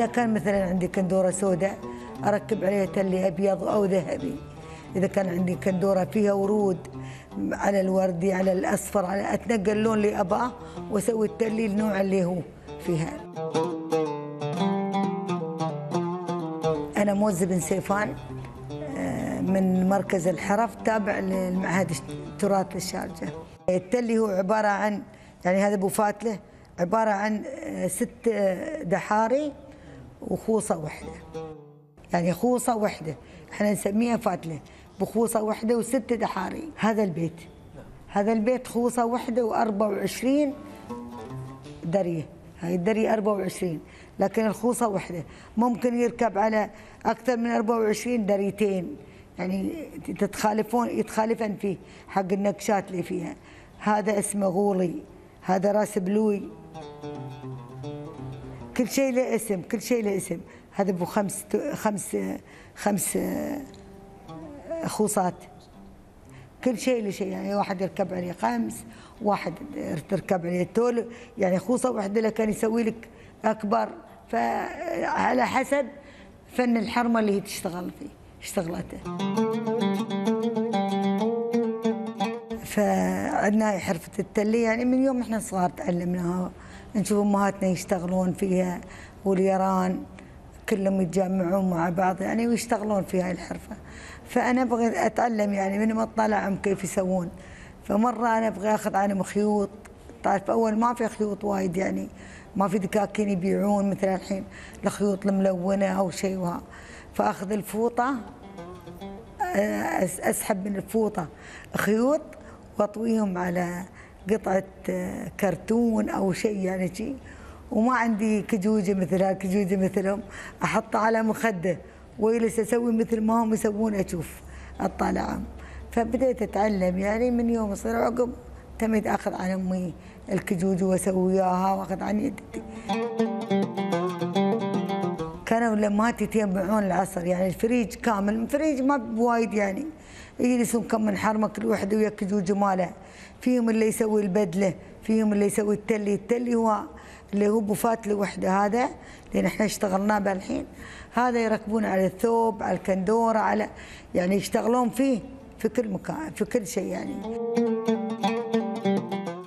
إذا كان مثلا عندي كندورة سوداء أركب عليها تلي أبيض أو ذهبي، إذا كان عندي كندورة فيها ورود على الوردي على الأصفر على أتنقل اللون اللي أباه وأسوي التلي النوع اللي هو فيها. أنا موزه بن سيفان من مركز الحرف تابع للمعهد التراث للشارقة. التلي هو عبارة عن يعني هذا أبو فاتلة عبارة عن 6 دحاري وخوصة واحدة، يعني خوصة واحدة احنا نسميها فاتلة، بخوصة واحدة و6 دحاري. هذا البيت خوصة واحدة و24 درية، هاي الدرية 24 لكن الخوصة واحدة، ممكن يركب على أكثر من 24 دريتين، يعني يتخالفن فيه حق النقشات اللي فيها. هذا اسمه غولي، هذا راس بلوي، كل شيء له اسم، كل شيء له اسم. هذا ابو خمس خوصات، كل شيء له شيء، يعني واحد يركب عليه 5، واحد تركب عليه تول، يعني خوصه واحده لكن يسوي لك اكبر، فعلى حسب فن الحرمه اللي هي تشتغل فيه اشتغلته. فعندنا حرفة التلي يعني من يوم احنا صغار تعلمناها، نشوف امهاتنا يشتغلون فيها واليران كلهم يتجمعون مع بعض يعني ويشتغلون في هاي الحرفة، فانا ابغى اتعلم يعني من ما اطلعهم كيف يسوون. فمرة انا ابغى اخذ عنهم خيوط، تعرف اول ما في خيوط وايد، يعني ما في دكاكين يبيعون مثل الحين الخيوط الملونة او شيء، وها فاخذ الفوطة اسحب من الفوطة خيوط واطويهم على قطعة كرتون او شيء يعني شيء، وما عندي كجوجة مثلها كجوجة مثلهم احطها على مخدة ويلس اسوي مثل ما هم يسوون، اشوف اطالعهم. فبديت اتعلم يعني من يوم صار، عقب تميت اخذ عن امي الكجوجة واسوي وياها واخذ عن يدتي. كانوا الامهات يتجمعون العصر يعني الفريج كامل، الفريج ما بوايد يعني، يجلسون كم من حرمه كل وحده ويا كجوجه ماله، فيهم اللي يسوي البدله، فيهم اللي يسوي التلي. التلي هو اللي هو بفات لوحده، هذا لان احنا اشتغلناه بالحين، هذا يركبون على الثوب على الكندوره على يعني يشتغلون فيه في كل مكان في كل شيء يعني.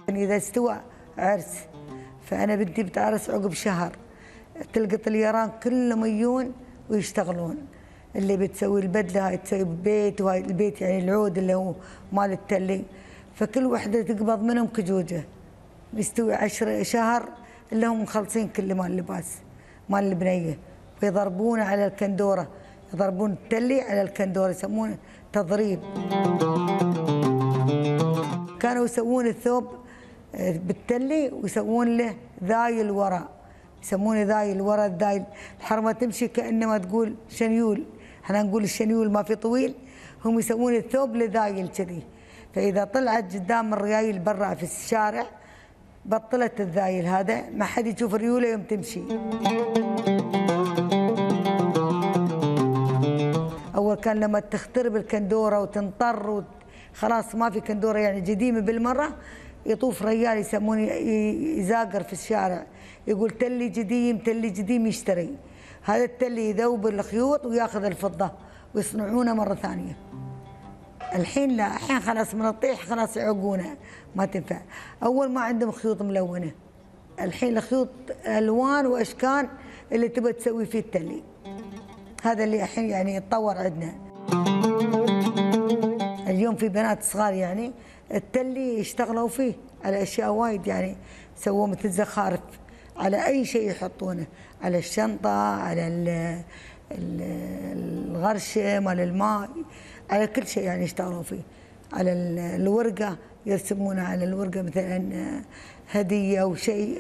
اذا استوى عرس، فانا بنتي بتعرس عقب شهر، تلقط اليران كلهم يجون ويشتغلون، اللي بتسوي البدله هاي تسوي ببيت، وهاي البيت يعني العود اللي هو مال التلي، فكل وحده تقبض منهم كجوجه، يستوي 10 شهر اللي هم مخلصين كل مال اللباس مال البنيه، فيضربونه على الكندوره، يضربون التلي على الكندوره يسمونه تضريب. كانوا يسوون الثوب بالتلي ويسوون له ذاي الورا، يسمونه ذاي الورا، ذاي الحرمه تمشي كانما تقول شنيول، احنا نقول الشنيول ما في طويل، هم يسوون الثوب لذايل كذي، فاذا طلعت قدام الريايل برا في الشارع بطلت الذايل هذا، ما حد يشوف ريوله يوم تمشي. اول كان لما تخترب الكندوره وتنطر خلاص ما في كندوره يعني قديمه بالمره، يطوف ريال يسمونه يزاقر في الشارع يقول تلي قديم تلي قديم يشتري، هذا التلي يذوب الخيوط وياخذ الفضة ويصنعونه مرة ثانية. الحين لا، الحين خلاص من الطيح خلاص يعقونه ما تنفع، أول ما عندهم خيوط ملونة، الحين الخيوط ألوان وأشكال اللي تبى تسوي فيه التلي، هذا اللي الحين يعني يتطور عندنا. اليوم في بنات صغار يعني التلي يشتغلوا فيه على أشياء وايد، يعني سووا مثل زخارف على أي شيء يحطونه، على الشنطة على الغرشة مال الماء على كل شيء يعني يشتغلوا فيه، على الورقة يرسمونه على الورقة مثلا هدية أو شيء،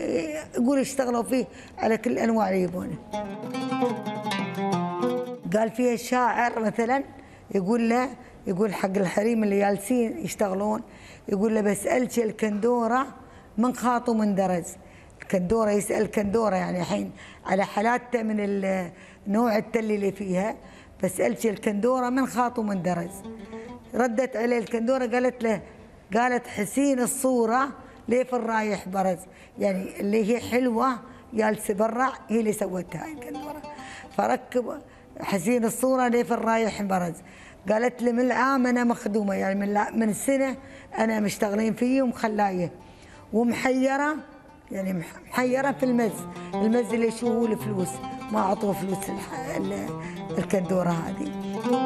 يقول يشتغلوا فيه على كل أنواع اللي يبونه. قال فيها الشاعر مثلا يقول له، يقول حق الحريم اللي جالسين يشتغلون، يقول له بسألش الكندورة من خاط ومن درز، الكندوره يسال كندوره يعني الحين على حالاتها من نوع التلي اللي فيها، فسالت الكندوره من خاط ومن درز، ردت عليه الكندوره قالت له قالت حسين الصوره ليه في الرايح برز، يعني اللي هي حلوه جالسه برا هي اللي سوتها الكندوره. فركب حسين الصوره لي في الرايح برز. قالت لي من العام انا مخدومه، يعني من سنه انا مشتغلين فيه ومخلايه ومحيره، يعني محيره في المز، المز اللي يشوهوا الفلوس ما اعطوه فلوس الكندوره هذه.